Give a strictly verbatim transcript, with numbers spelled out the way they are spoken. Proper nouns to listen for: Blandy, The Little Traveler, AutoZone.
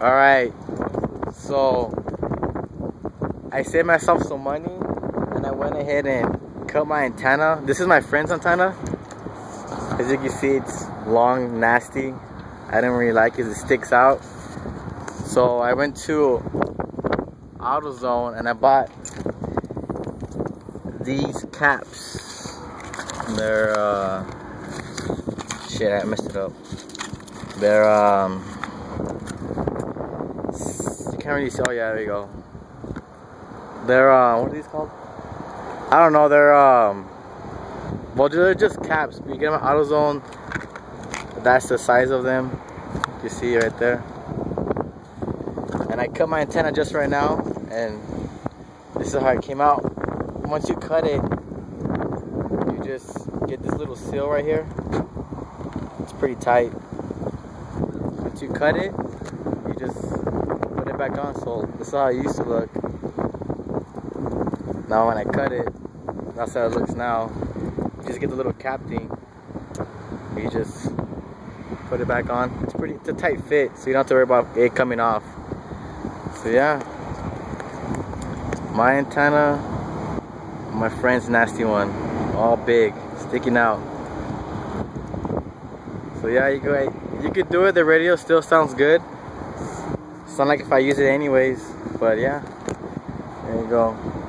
All right, so I saved myself some money and I went ahead and cut my antenna. This is my friend's antenna. As you can see, it's long, nasty. I didn't really like it, it sticks out. So I went to AutoZone and I bought these caps. They're, uh, shit, I messed it up. They're, um, you can't really see, oh yeah, there you go. They're, uh, what are these called? I don't know, they're, um, well, they're just caps. You get them at AutoZone, that's the size of them. You see right there. And I cut my antenna just right now, and this is how it came out. Once you cut it, you just get this little seal right here. It's pretty tight. Once you cut it, you just put it back on. So this is how it used to look. Now when I cut it, that's how it looks now. You just get the little cap thing. You just put it back on. It's pretty. It's a tight fit, so you don't have to worry about it coming off. So yeah, my antenna. My friend's nasty one, all big, sticking out. So yeah, you go. You could do it. The radio still sounds good. Sound like if I use it anyways. But yeah, there you go.